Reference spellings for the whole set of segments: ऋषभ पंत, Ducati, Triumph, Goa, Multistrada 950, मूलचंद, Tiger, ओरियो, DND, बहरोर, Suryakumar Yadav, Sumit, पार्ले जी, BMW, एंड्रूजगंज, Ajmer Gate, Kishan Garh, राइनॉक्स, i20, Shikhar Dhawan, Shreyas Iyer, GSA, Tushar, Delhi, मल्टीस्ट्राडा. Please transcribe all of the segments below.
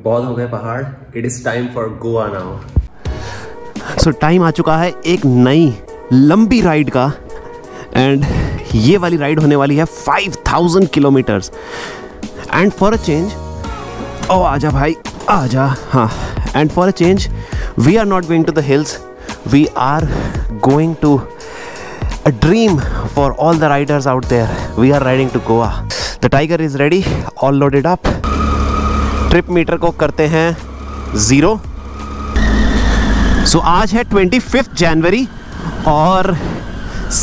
बहुत हो गए पहाड़, it is time for Goa now. So time आ चुका है एक नई लंबी राइड का, एंड ये वाली राइड होने वाली है 5000 kilometres and for a change. ओ आजा भाई आजा, हाँ। And for a change we are not going to the hills, we are going to a dream for all the riders out there. We are riding to Goa. The tiger is ready, all loaded up. Trip meter को करते हैं 0। सो आज है 25 जनवरी और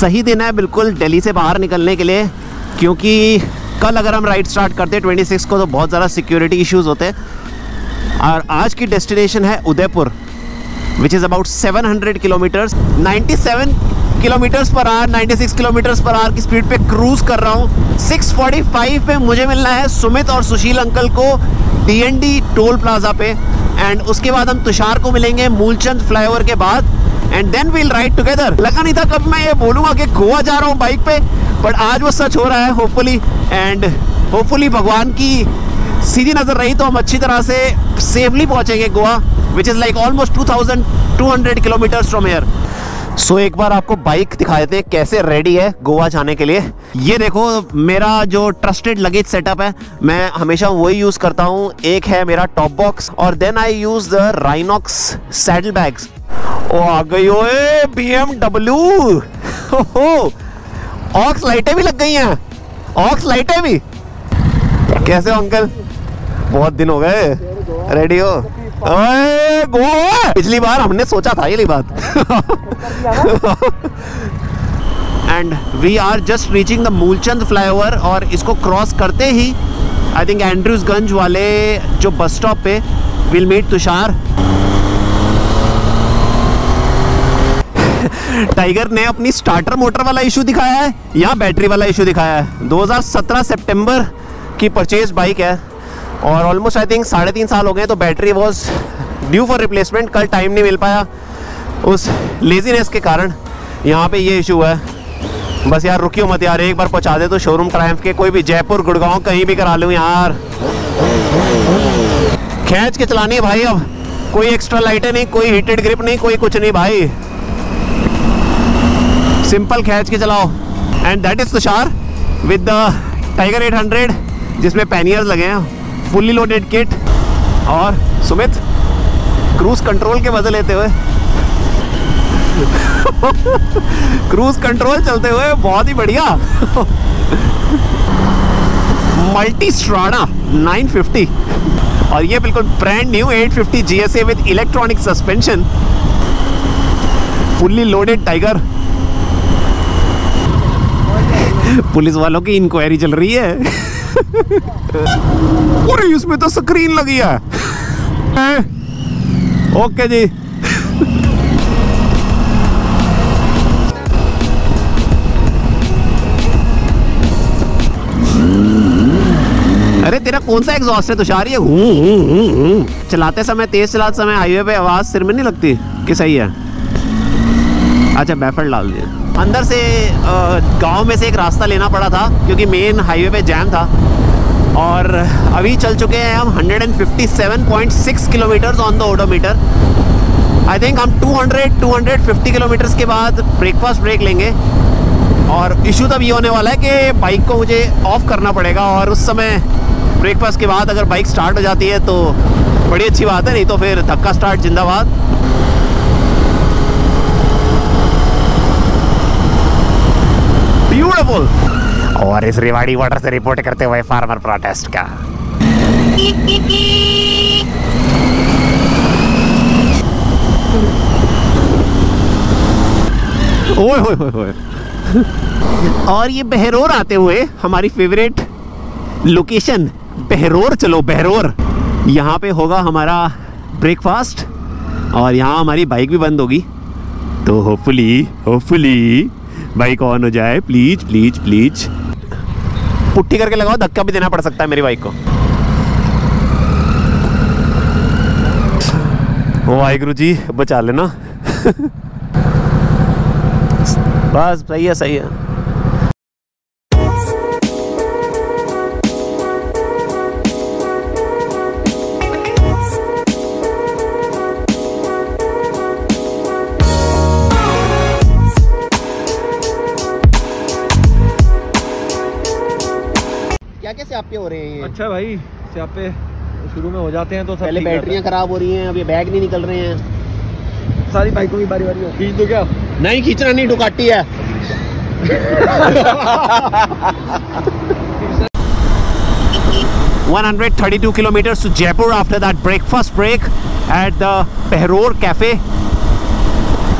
सही दिन है बिल्कुल दिल्ली से बाहर निकलने के लिए, क्योंकि कल अगर हम राइड स्टार्ट करते 26 को तो बहुत ज़्यादा सिक्योरिटी इश्यूज होते हैं। और आज की डेस्टिनेशन है Udaipur, which is about 700 kilometres. 97 kilometres per hour, 96 kilometres per hour की स्पीड पे क्रूज़ कर रहा हूँ। 6:45 पे मुझे मिलना है सुमित और सुशील अंकल को DND टोल प्लाजा पे, एंड उसके बाद हम तुषार को मिलेंगे मूलचंद फ्लाईओवर के बाद, and then we'll ride together. लगा नहीं था कभी मैं ये बोलूँगा कि गोवा जा रहा हूँ बाइक पे, बट आज वो सच हो रहा है होपफुली। एंड होपफुली भगवान की सीधी नज़र रही तो हम अच्छी तरह से सेफली पहुँचेंगे Goa, which is like almost 2200 kilometres from here. So एक बार आपको बाइक दिखा देते हैं कैसे रेडी है गोवा जाने के लिए। ये देखो मेरा जो ट्रस्टेड लगेज सेटअप है, मैं हमेशा वही यूज़ करता हूँ। एक है मेरा टॉप बॉक्स और then I use the राइनॉक्स saddle bags. ओ आ गई ओए BMW, ऑक्स लाइटें भी लग गई हैं, ऑक्स लाइटें भी। कैसे हो अंकल, बहुत दिन हो गए, रेडी हो? पिछली बार हमने सोचा था ये बात। And we are just reaching the मूलचंद flyover और इसको क्रॉस करते ही आई थिंक एंड्रूजगंज वाले जो बस स्टॉप पे विल मीट तुषार। टाइगर ने अपनी स्टार्टर मोटर वाला इशू दिखाया है, यहाँ बैटरी वाला इशू दिखाया है। 2017 सितंबर की परचेज बाइक है और ऑलमोस्ट आई थिंक 3.5 साल हो गए, तो battery was due for replacement. कल टाइम नहीं मिल पाया उस लेजीनेस के कारण, यहाँ पे ये इशू है। बस यार रुकियो मत यार, एक बार पहुँचा दे तो शोरूम ट्रायम्फ के, कोई भी जयपुर गुड़गांव कहीं भी करा लूँ यार। खींच के चलानी है भाई, अब कोई एक्स्ट्रा लाइटें नहीं, कोई हीटेड ग्रिप नहीं, कोई कुछ नहीं भाई, सिंपल खींच के चलाओ। And that is Tushar with the tiger 800 जिसमें पैनियर्स लगे हैं, फुली लोडेड किट, और सुमित क्रूज कंट्रोल के मजे लेते हुए क्रूज कंट्रोल चलते हुए, बहुत ही बढ़िया। मल्टीस्ट्राडा 950 और ये बिल्कुल brand new 850 GSA with electronic suspension, fully loaded tiger. Police वालों की इंक्वायरी चल रही है। अरे इसमें तो स्क्रीन लगी है। ओके जी। अरे तेरा कौन सा एग्जॉस्ट है तुषार, ये चलाते समय, तेज चलाते समय हाईवे पे आवाज सिर में नहीं लगती कि सही है? अच्छा बैफर डाल दिया अंदर से। गांव में से एक रास्ता लेना पड़ा था क्योंकि मेन हाईवे पे जैम था, और अभी चल चुके हैं हम 157.6 kilometres on the odometer. I think हम 250 किलोमीटर्स के बाद ब्रेकफास्ट ब्रेक लेंगे, और इशू तब ये होने वाला है कि बाइक को मुझे ऑफ करना पड़ेगा, और उस समय ब्रेकफास्ट के बाद अगर बाइक स्टार्ट हो जाती है तो बड़ी अच्छी बात है, नहीं तो फिर धक्का स्टार्ट जिंदाबाद। और इस रेवाड़ी वाटर से रिपोर्ट करते हुए फार्मर प्रोटेस्ट का। ओए होए होए होए। और ये बहरोर आते हुए हमारी फेवरेट लोकेशन बहरोर। चलो बहरोर, यहाँ पे होगा हमारा ब्रेकफास्ट और यहाँ हमारी बाइक भी बंद होगी, तो होपफुली बाइक ऑन हो जाए। प्लीज प्लीज प्लीज पुट्टी करके लगाओ, धक्का भी देना पड़ सकता है मेरी बाइक को। वाहेगुरु जी बचा लेना। बस सही है सही है। इकट्ठे हो रहे हैं। अच्छा भाई, स्यापे शुरू में हो जाते हैं तो पहले बैटरियाँ खराब हो रही हैं, अब ये बैग नहीं निकल रहे हैं। सारी बाइकों की बारी बारी हो। खींच दो क्या? नहीं खींचना, नहीं डुकाटी है। $132 kilometers to Jaipur after that breakfast break at the Pehror Cafe.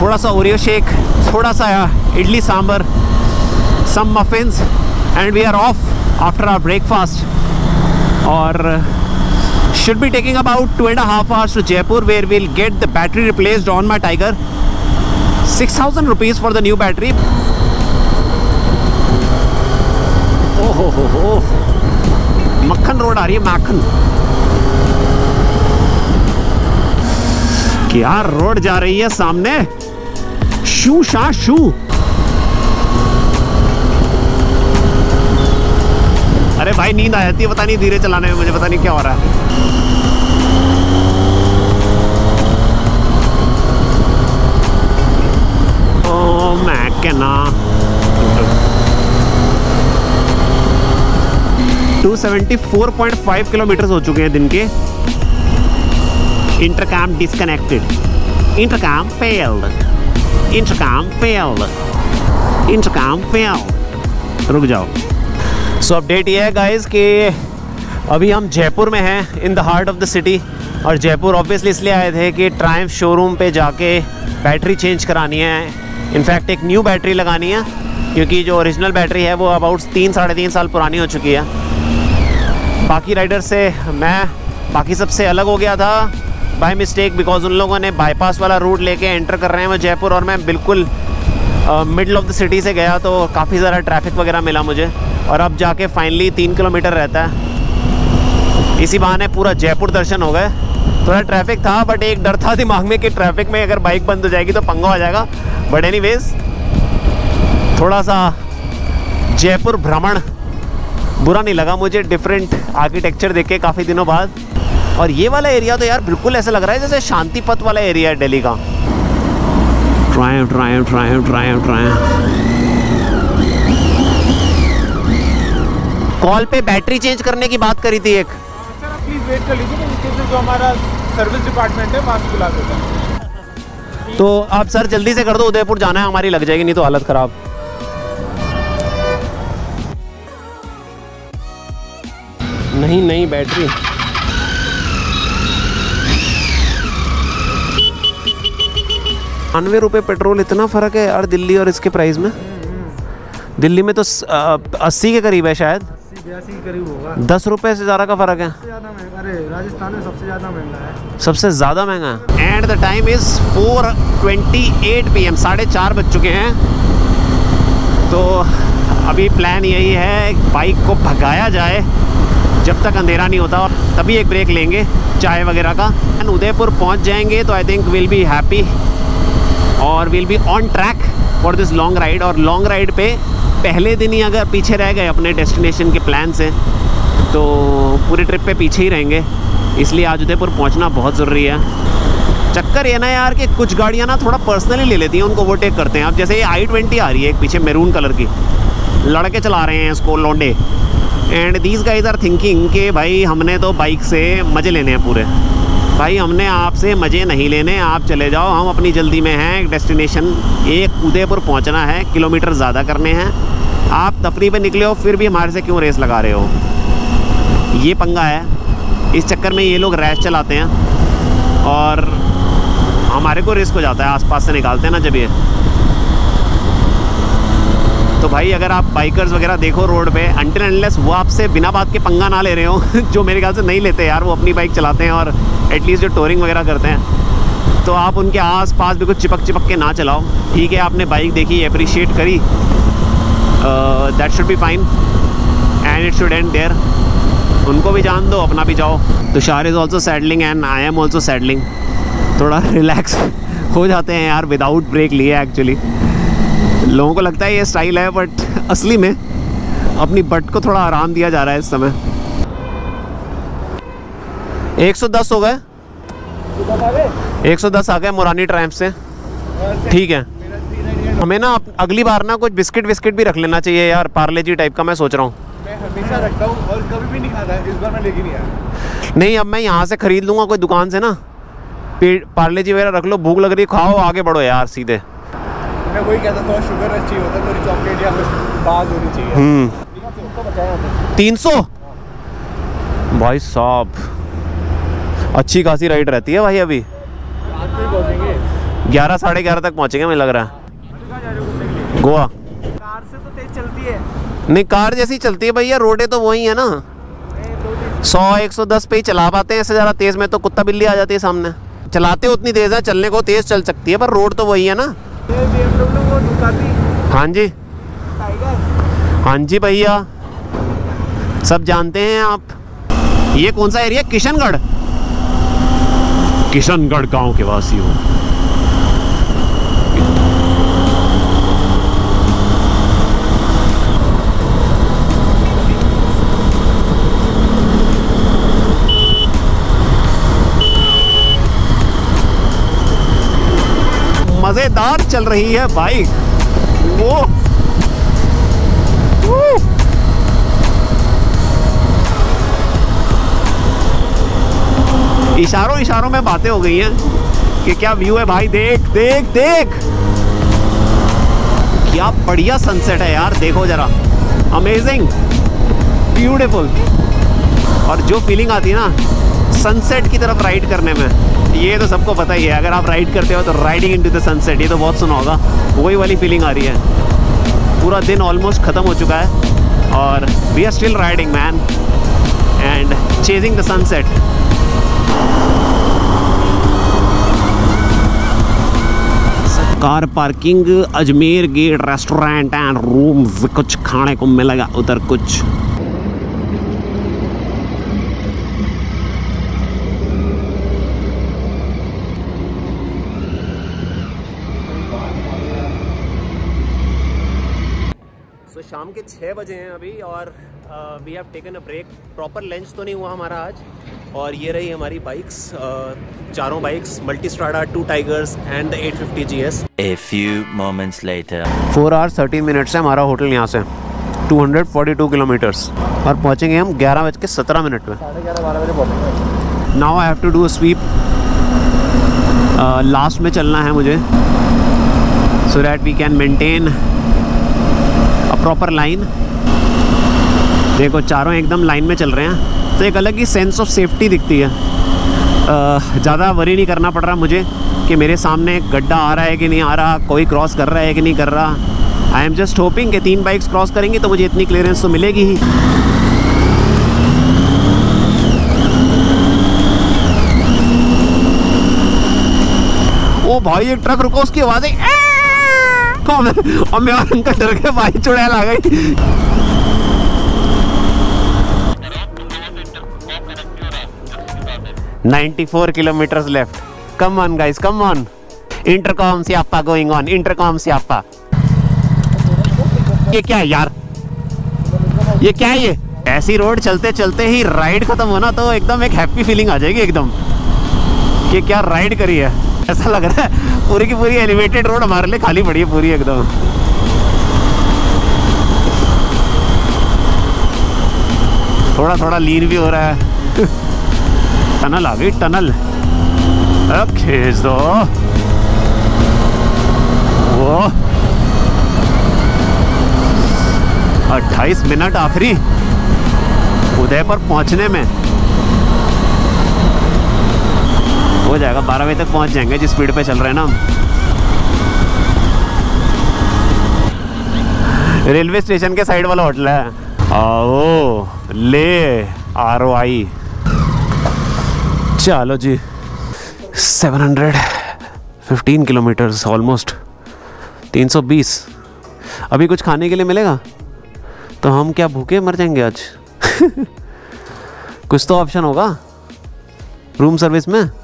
थोड़ा सा ओरियो शेक, थोड़ा सा idli sambar, some muffins, and we are off after our breakfast. Or should be taking about 2.5 hours to Jaipur, where we'll get the battery replaced on my Tiger. 6,000 rupees for the new battery. Oh ho ho ho. मक्खन road आ रही है, मक्खन। क्या road जा रही है सामने, शू शा शू। अरे भाई नींद आ जाती है, पता नहीं धीरे चलाने में, मुझे पता नहीं क्या हो रहा है। ओ मैं कहना 274.5 किलोमीटर हो चुके हैं दिन के। Intercom disconnected, intercom failed, intercom failed, intercom failed. रुक जाओ। सो अपडेट ये है गाइस कि अभी हम जयपुर में हैं, in the heart of the city. और जयपुर ऑब्वियसली इसलिए आए थे कि ट्रायम्फ शोरूम पे जाके बैटरी चेंज करानी है। इनफैक्ट एक न्यू बैटरी लगानी है, क्योंकि जो ओरिजिनल बैटरी है वो अबाउट 3-3.5 साल पुरानी हो चुकी है। बाकी राइडर से मैं बाकी सबसे अलग हो गया था बाय मिस्टेक, बिकॉज उन लोगों ने बाईपास वाला रूट लेके एंटर कर रहे हैं वो जयपुर, और मैं बिल्कुल मिडल ऑफ द सिटी से गया, तो काफ़ी ज़्यादा ट्रैफिक वगैरह मिला मुझे। और अब जाके फाइनली 3 किलोमीटर रहता है, इसी बहाने पूरा जयपुर दर्शन हो गए। थोड़ा ट्रैफिक था, बट एक डर था दिमाग में कि ट्रैफिक में अगर बाइक बंद हो जाएगी तो पंगा हो जाएगा। बट एनीवेज, थोड़ा सा जयपुर भ्रमण बुरा नहीं लगा मुझे, डिफरेंट आर्किटेक्चर देख के काफ़ी दिनों बाद। और ये वाला एरिया तो यार बिल्कुल ऐसा लग रहा है जैसे शांति पथ वाला एरिया है दिल्ली का। Triumph Triumph Triumph Triumph Triumph. Call पे बैटरी चेंज करने की बात करी थी एक। सर आप प्लीज़ वेट कर लीजिए, इसके लिए जो हमारा सर्विस डिपार्टमेंट है वहाँ से बुला देता है। तो आप सर जल्दी से कर दो, उदयपुर जाना है, हमारी लग जाएगी नहीं तो हालत ख़राब। नहीं नहीं बैटरी। ₹90 पेट्रोल, इतना फ़र्क है यार दिल्ली और इसके प्राइस में। दिल्ली में तो 80 के करीब है शायद, 80 के करीब होगा। ₹10 से ज़्यादा का फ़र्क है। अरे राजस्थान में सबसे ज़्यादा महंगा है, सबसे ज़्यादा महंगा है। And the time is 4:28 PM, 4:30 बज चुके हैं। तो अभी प्लान यही है बाइक को भगाया जाए जब तक अंधेरा नहीं होता, और तभी एक ब्रेक लेंगे चाय वगैरह का। एंड उदयपुर पहुंच जाएंगे तो I think will be happy और will be on track for this long ride. और लॉन्ग राइड पे पहले दिन ही अगर पीछे रह गए अपने डेस्टिनेशन के प्लान से तो पूरे ट्रिप पे पीछे ही रहेंगे, इसलिए आज उदयपुर पहुंचना बहुत ज़रूरी है। चक्कर ये ना यार कि कुछ गाड़ियाँ ना थोड़ा पर्सनली ले लेती हैं, उनको ओवरटेक करते हैं। अब जैसे ये i20 आ रही है पीछे मैरून कलर की, लड़के चला रहे हैं इसको लौंडे। And these guys are thinking कि भाई हमने तो बाइक से मज़े लेने हैं पूरे। भाई हमने आपसे मज़े नहीं लेने, आप चले जाओ, हम अपनी जल्दी में हैं। एक डेस्टिनेशन, एक उदयपुर पहुंचना है, किलोमीटर ज़्यादा करने हैं। आप तफरी पे निकले हो फिर भी हमारे से क्यों रेस लगा रहे हो, ये पंगा है। इस चक्कर में ये लोग रैश चलाते हैं और हमारे को रिस्क हो जाता है, आसपास से निकालते हैं ना जब ये। तो भाई अगर आप बाइकर्स वगैरह देखो रोड पे, अनटिल अनलेस वो आपसे बिना बात के पंगा ना ले रहे हो जो मेरे ख्याल से नहीं लेते यार, वो अपनी बाइक चलाते हैं और एटलीस्ट जो टोरिंग वगैरह करते हैं, तो आप उनके आस पास भी कुछ चिपक चिपक के ना चलाओ। ठीक है, आपने बाइक देखी, अप्रिशिएट करी, that should be fine and it should end there. उनको भी जान दो, अपना भी जाओ। Tushar is also saddling and I am also saddling. थोड़ा रिलैक्स हो जाते हैं यार विदाउट ब्रेक लिए। एक्चुअली लोगों को लगता है ये स्टाइल है, बट असली में अपनी बट को थोड़ा आराम दिया जा रहा है इस समय। 110 हो गए, 110 आ गए मुरानी ट्रायम्फ से। ठीक है, हमें ना अगली बार ना कुछ बिस्किट भी रख लेना चाहिए यार, पार्ले जी टाइप का मैं सोच रहा हूँ। हमेशा रखता हूँ और कभी भी नहीं खाता। इस बार मैं लेके नहीं आया। नहीं, अब मैं यहाँ से खरीद लूँगा कोई दुकान से ना, पार्ले जी वगैरह रख लो, भूख लग रही है, खाओ, आगे बढ़ो यार सीधे। मैं वही कहता था शुगर अच्छी होता है, थोड़ी चॉकलेट या बाज होनी चाहिए। 300 भाई साहब, अच्छी खासी राइड रहती है भाई। अभी 11 साढ़े 11 तक पहुँचेंगे मुझे लग रहा है। गोवा कार से तो तेज चलती है। नहीं, कार जैसी चलती है भैया, रोडें तो वही है ना, 100-110 पे ही चला पाते हैं, ऐसे ज़्यादा तेज़ में तो कुत्ता बिल्ली आ जाती है सामने। चलाते उतनी तेज़ है, चलने को तेज़ चल सकती है, पर रोड तो वही है ना। BMW दुकाती। हाँ जी, टाइगर। हाँ जी भैया, सब जानते हैं आप। ये कौन सा एरिया? किशनगढ़। किशनगढ़ गांव के वासी हूँ। मजेदार चल रही है बाइक। वो इशारों इशारों में बातें हो गई हैं कि क्या व्यू है भाई, देख देख देख, क्या बढ़िया सनसेट है यार, देखो जरा, अमेजिंग, ब्यूटीफुल। और जो फीलिंग आती है ना सनसेट की तरफ राइड करने में, ये तो सबको पता ही है। अगर आप राइड करते हो तो राइडिंग इनटू द सनसेट, ये तो बहुत सुना होगा, वही वाली फीलिंग आ रही है। पूरा दिन ऑलमोस्ट ख़त्म हो चुका है और we are still riding man and chasing the sunset. Car parking, Ajmer gate restaurant and room, कुछ खाने को मिलेगा उधर कुछ। शाम के 6 बजे हैं अभी और we have taken a break. Proper lunch तो नहीं हुआ हमारा आज। और ये रही हमारी बाइक्स, चारों bikes, मल्टीस्ट्राडा, 2 tigers and the 850 GS। A few moments later, 4 hours 13 minutes है हमारा होटल यहाँ से, 242 किलोमीटर्स, और पहुँचेंगे हम 11:17 पे। 11:30-12 बजे पहुँचेंगे। Now I have to do a sweep, last में चलना है मुझे, so that we can maintain proper line. देखो चारों एकदम लाइन में चल रहे हैं, तो एक अलग ही सेंस ऑफ सेफ्टी दिखती है। ज़्यादा वरी नहीं करना पड़ रहा मुझे कि मेरे सामने एक गड्ढा आ रहा है कि नहीं आ रहा, कोई क्रॉस कर रहा है कि नहीं कर रहा। आई एम जस्ट होपिंग कि 3 बाइक्स क्रॉस करेंगी तो मुझे इतनी क्लियरेंस तो मिलेगी ही। ओ भाई, एक ट्रक रुका, उसकी आवाज़ें, और मैं उनका डर के भाई चुड़ैल आ गई। तो 94 kilometre left. Come on guys, come on. Intercom से आपा गोइंग ऑन, इंटरकॉम से आपा। ये क्या है यार, ये क्या है? ये ऐसी रोड चलते चलते ही राइड खत्म होना तो एकदम एक हैप्पी फीलिंग आ जाएगी एकदम। ये क्या राइड करी है, ऐसा लग रहा है पूरी की पूरी एलिवेटेड रोड हमारे लिए खाली पड़ी है पूरी एकदम। थोड़ा थोड़ा लीन भी हो रहा है। टनल आ गई, टनल, अब खींच दो। वो 28 मिनट आखिरी उदयपुर पहुंचने में हो जाएगा। 12 बजे तक पहुंच जाएंगे जिस स्पीड पे चल रहे हैं ना हम। रेलवे स्टेशन के साइड वाला होटल है। आओ ले ROI। चलो जी, 715 किलोमीटर्स ऑलमोस्ट, 320। अभी कुछ खाने के लिए मिलेगा तो हम क्या भूखे मर जाएंगे आज? कुछ तो ऑप्शन होगा रूम सर्विस में।